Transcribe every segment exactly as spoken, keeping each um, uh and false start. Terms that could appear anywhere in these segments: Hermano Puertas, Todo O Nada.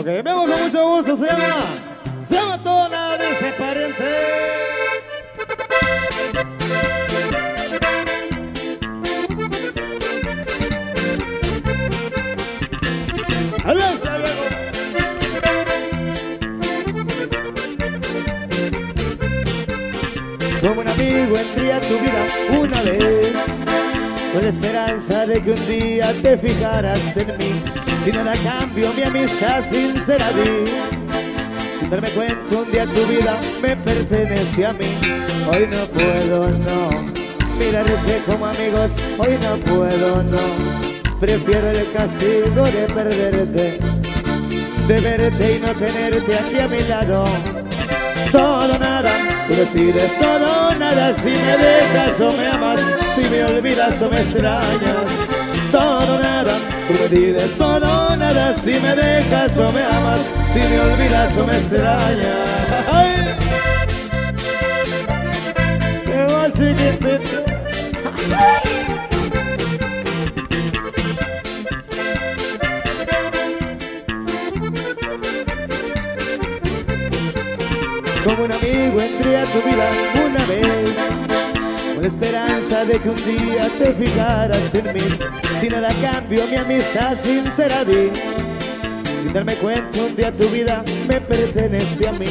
Ok, vemos con mucho gusto, se llama, se llama Todo o Nada de ese pariente. Adiós, hasta luego. Como un amigo entré a tu vida una vez, con la esperanza de que un día te fijaras en mí. Sin nada cambio mi amistad sincera vi. Sin darme cuenta un día tu vida me pertenece a mí. Hoy no puedo no mirarte como amigos. Hoy no puedo no. Prefiero el castigo de perderte, de verte y no tenerte aquí a mi lado. Todo o nada, tú decides todo o nada. Si me dejas o me amas, si me olvidas o me extrañas. Todo o nada, tú decides todo o nada. Si me dejas o me amas, si me olvidas o me extrañas. ¡Ay! ¡Qué más chiquitito! Como un amigo entré a tu vida una vez, con la esperanza de que un día te fijaras en mí. Sin nada cambio mi amistad sincera di. Sin darme cuenta un día tu vida me pertenece a mí.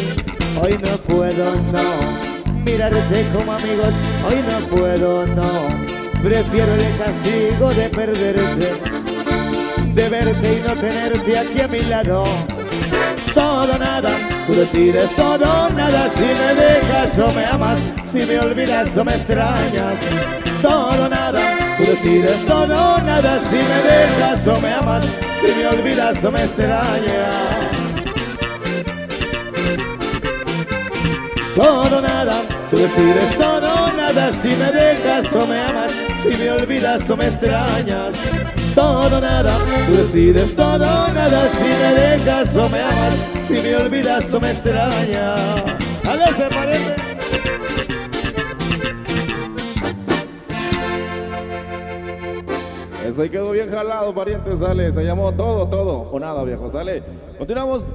Hoy no puedo no mirarte como amigos. Hoy no puedo no. Prefiero el castigo de perderte, de verte y no tenerte aquí a mi lado. Todo o nada, tú decides todo o nada. Si me dejas o me amas, si me olvidas o me extrañas. Todo o nada, tú decides todo o nada. Si me dejas o me amas, si me olvidas o me extrañas. Todo o nada, tú decides todo o nada. Si me dejas o me amas, si me olvidas o me extrañas. Todo o nada, tú decides todo o nada. Si me dejas o me amas, si me olvidas o me extrañas. A los se parece. Eso ahí quedó bien jalado, pariente, sale. Se llamó todo, todo o nada, viejo, sale. Continuamos.